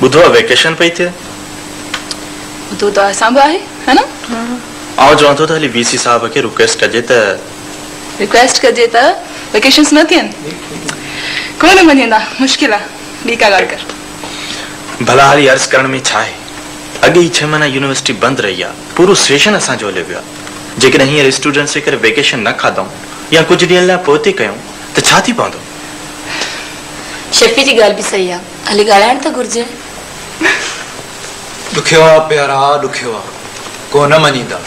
बुधो vacation पे थे तो दा सांबा है ना आओ जो तो थाली वीसी साहब के रिक्वेस्ट कर देता वेकेशंस न थियन कोने मनेना मुश्किला बीका गाल कर भला हाली अर्ज करण में छाए अगे ही 6 महीना यूनिवर्सिटी बंद रहिया पूरो सेशन असा जो लेव्या जेके नहीं है स्टूडेंट्स से कर वेकेशन न खादा या कुछ दिन ला पोते कयो तो छाती पांदो शफी जी गाल भी सही है अली गालान तो गुरजे दुखियो प्यारा दुखियो को न मनीदा